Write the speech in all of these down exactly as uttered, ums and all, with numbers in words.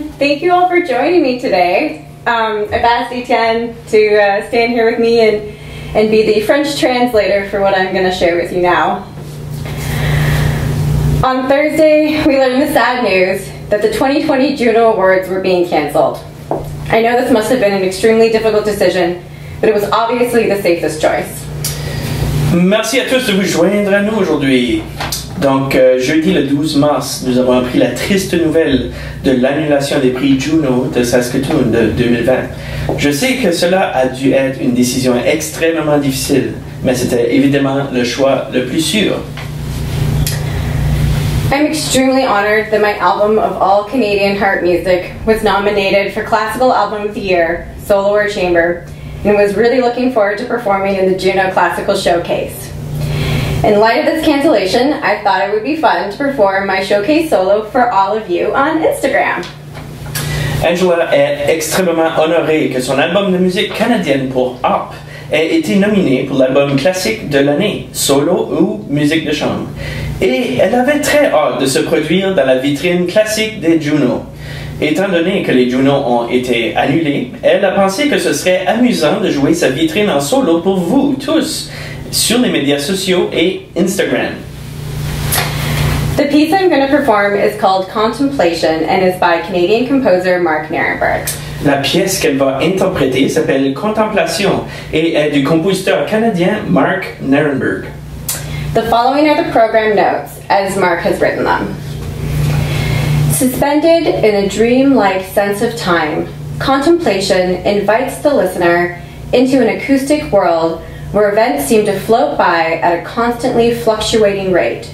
And thank you all for joining me today. Um, I've asked Etienne to uh, stand here with me and, and be the French translator for what I'm going to share with you now. On Thursday, we learned the sad news that the twenty twenty Juno Awards were being canceled. I know this must have been an extremely difficult decision, but it was obviously the safest choice. Merci à tous de vous joindre à nous aujourd'hui. Donc, euh, jeudi le douze mars, nous avons appris la triste nouvelle de l'annulation des prix Juno de Saskatoon de deux mille vingt. Je sais que cela a dû être une décision extrêmement difficile, mais c'était évidemment le choix le plus sûr. I'm extremely honored that my album of all Canadian heart music was nominated for Classical Album of the Year, Solo or Chamber, and was really looking forward to performing in the Juno Classical Showcase. In light of this cancellation, I thought it would be fun to perform my showcase solo for all of you on Instagram. Angela est extrêmement honorée que son album de musique canadienne pour harpe ait été nominé pour l'album classique de l'année, solo ou musique de chambre. Et elle avait très hâte de se produire dans la vitrine classique des Juno. Étant donné que les Juno ont été annulés, elle a pensé que ce serait amusant de jouer sa vitrine en solo pour vous tous sur les médias sociaux et Instagram. The piece I'm going to perform is called Contemplation and is by Canadian composer Mark Nerenberg. La pièce qu'elle va interpréter s'appelle Contemplation et est du compositeur canadien Mark Nerenberg. The following are the program notes as Mark has written them. Suspended in a dream-like sense of time, contemplation invites the listener into an acoustic world where events seem to float by at a constantly fluctuating rate.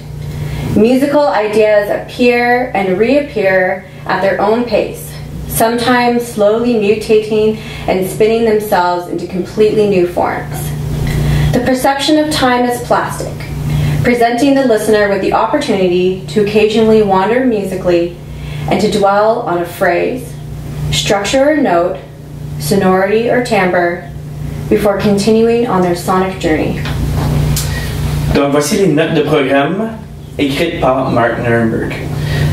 Musical ideas appear and reappear at their own pace, sometimes slowly mutating and spinning themselves into completely new forms. The perception of time is plastic, presenting the listener with the opportunity to occasionally wander musically and to dwell on a phrase, structure or note, sonority or timbre, before continuing on their sonic journey. Donc voici les notes de programme écrites par Mark Nerenberg.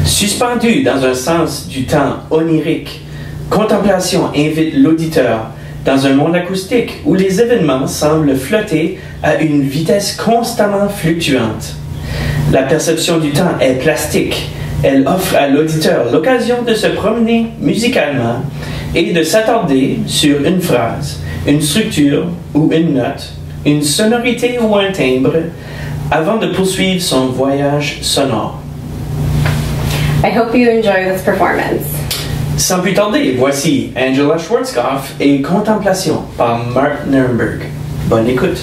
Suspendu dans un sens du temps onirique, Contemplation invite l'auditeur dans un monde acoustique où les événements semblent flotter à une vitesse constamment fluctuante. La perception du temps est plastique. Elle offre à l'auditeur l'occasion de se promener musicalement et de s'attarder sur une phrase, une structure ou une note, une sonorité ou un timbre, avant de poursuivre son voyage sonore. I hope you enjoy this performance. Sans plus tarder, voici Angela Schwarzkopf et Contemplation par Mark Nerenberg. Bonne écoute.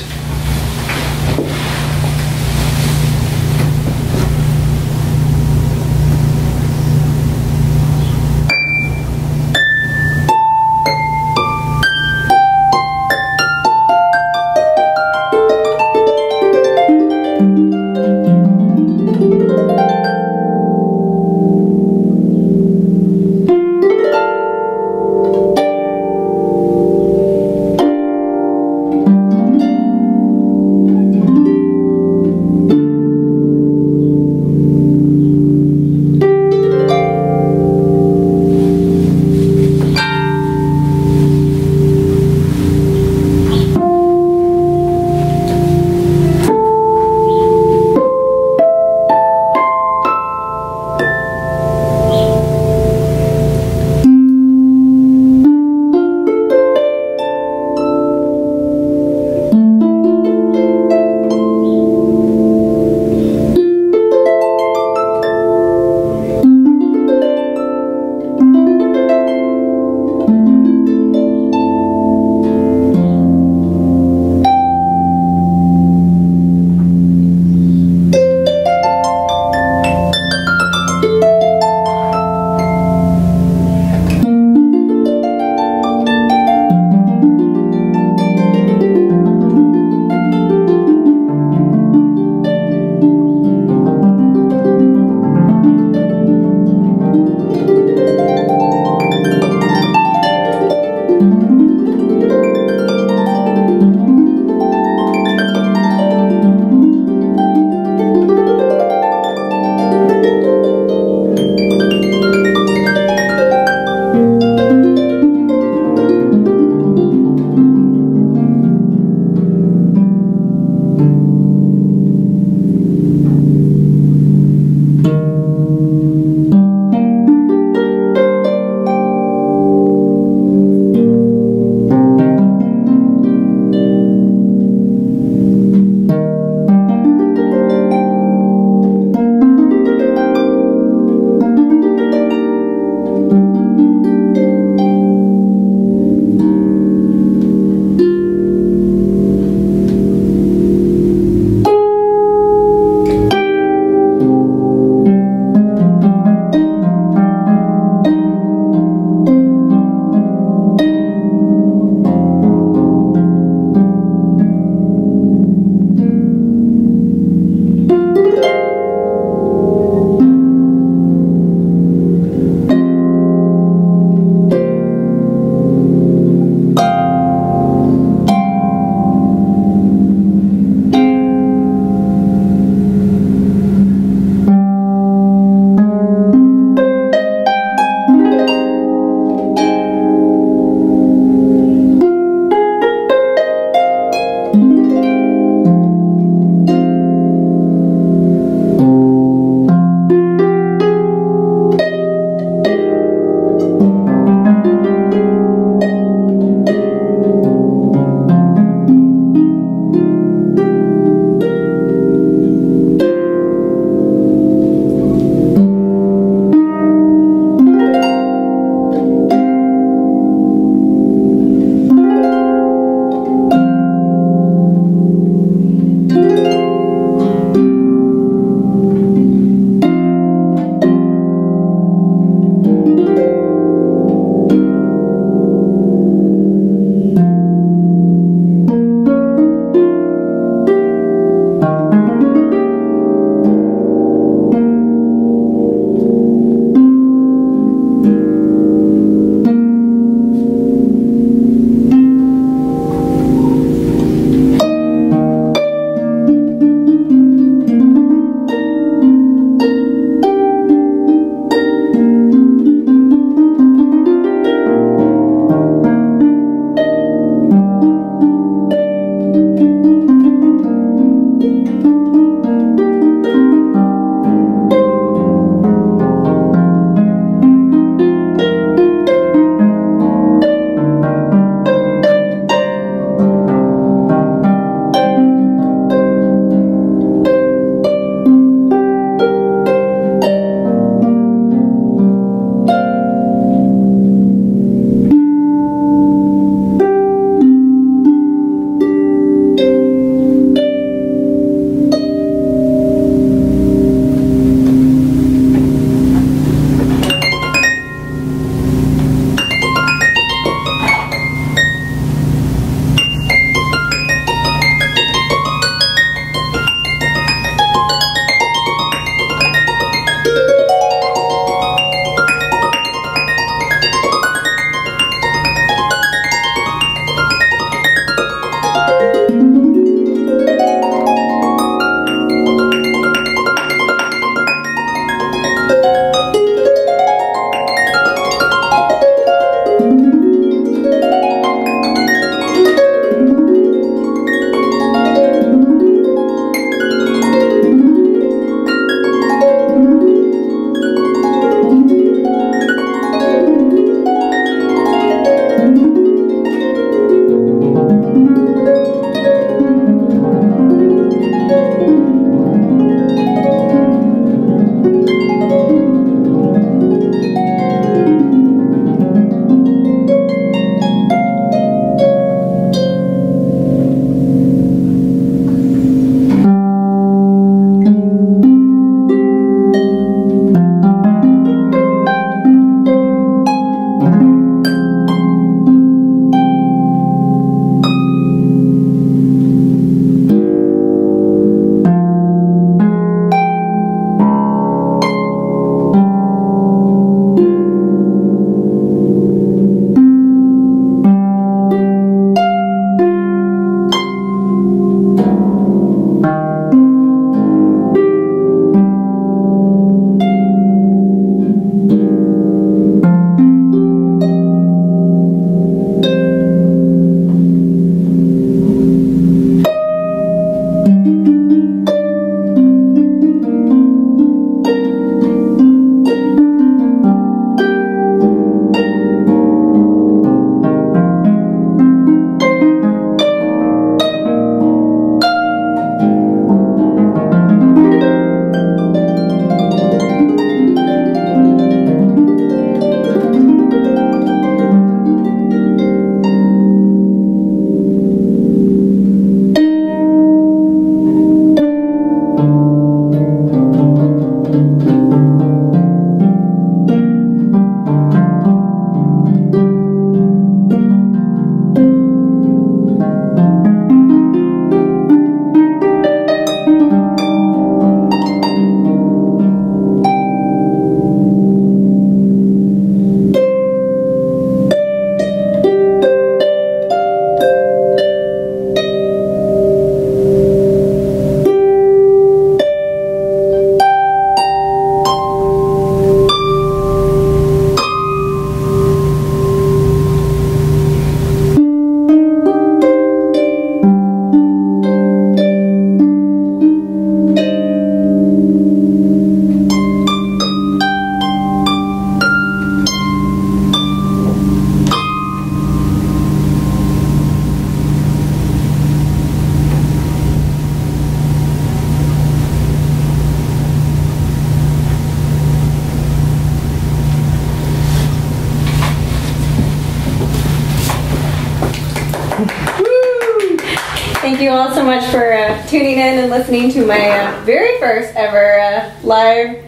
Thank you all so much for uh, tuning in and listening to my uh, very first ever uh, live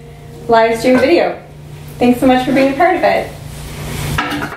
live stream video. Thanks so much for being a part of it.